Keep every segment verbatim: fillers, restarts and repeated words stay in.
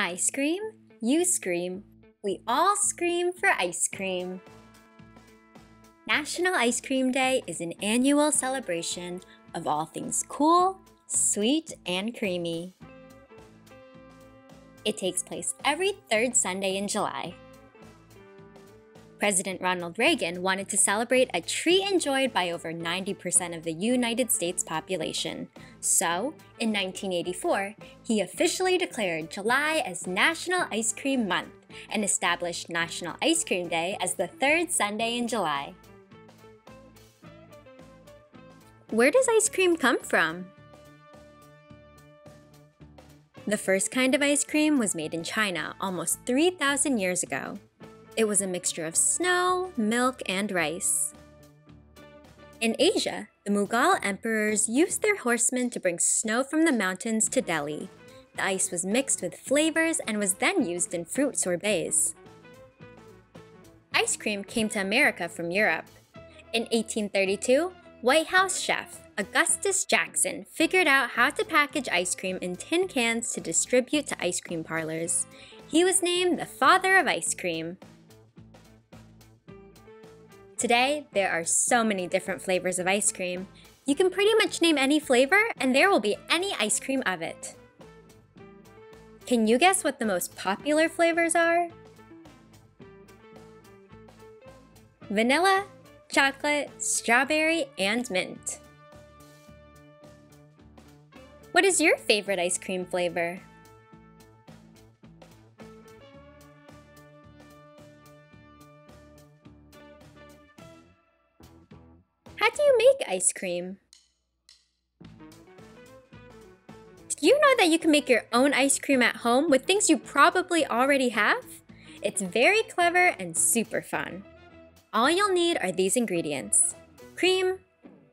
I scream, you scream, we all scream for ice cream. National Ice Cream Day is an annual celebration of all things cool, sweet, and creamy. It takes place every third Sunday in July. President Ronald Reagan wanted to celebrate a treat enjoyed by over ninety percent of the United States population. So, in nineteen eighty-four, he officially declared July as National Ice Cream Month and established National Ice Cream Day as the third Sunday in July. Where does ice cream come from? The first kind of ice cream was made in China almost three thousand years ago. It was a mixture of snow, milk, and rice. In Asia, the Mughal emperors used their horsemen to bring snow from the mountains to Delhi. The ice was mixed with flavors and was then used in fruit sorbets. Ice cream came to America from Europe. In eighteen thirty-two, White House chef Augustus Jackson figured out how to package ice cream in tin cans to distribute to ice cream parlors. He was named the father of ice cream. Today, there are so many different flavors of ice cream. You can pretty much name any flavor and there will be any ice cream of it. Can you guess what the most popular flavors are? Vanilla, chocolate, strawberry, and mint. What is your favorite ice cream flavor? How do you make ice cream? Do you know that you can make your own ice cream at home with things you probably already have? It's very clever and super fun. All you'll need are these ingredients: cream,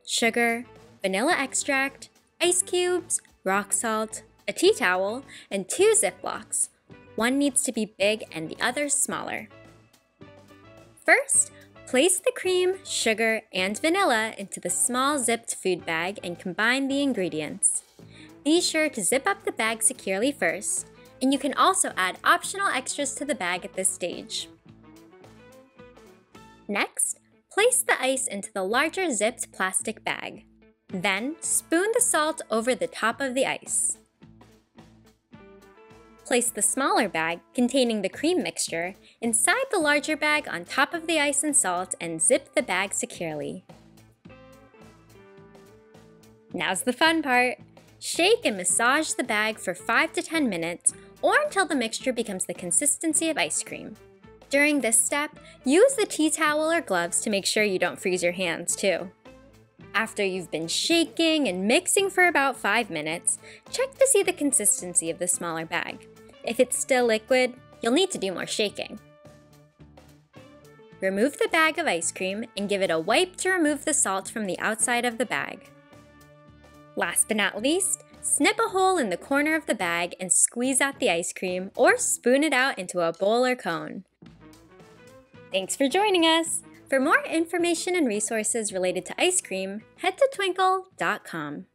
sugar, vanilla extract, ice cubes, rock salt, a tea towel, and two Ziplocs. One needs to be big and the other smaller. First, place the cream, sugar, and vanilla into the small zipped food bag and combine the ingredients. Be sure to zip up the bag securely first, and you can also add optional extras to the bag at this stage. Next, place the ice into the larger zipped plastic bag. Then, spoon the salt over the top of the ice. Place the smaller bag containing the cream mixture inside the larger bag on top of the ice and salt and zip the bag securely. Now's the fun part! Shake and massage the bag for five to ten minutes or until the mixture becomes the consistency of ice cream. During this step, use the tea towel or gloves to make sure you don't freeze your hands too. After you've been shaking and mixing for about five minutes, check to see the consistency of the smaller bag. If it's still liquid, you'll need to do more shaking. Remove the bag of ice cream and give it a wipe to remove the salt from the outside of the bag. Last but not least, snip a hole in the corner of the bag and squeeze out the ice cream or spoon it out into a bowl or cone. Thanks for joining us! For more information and resources related to ice cream, head to twinkl dot com.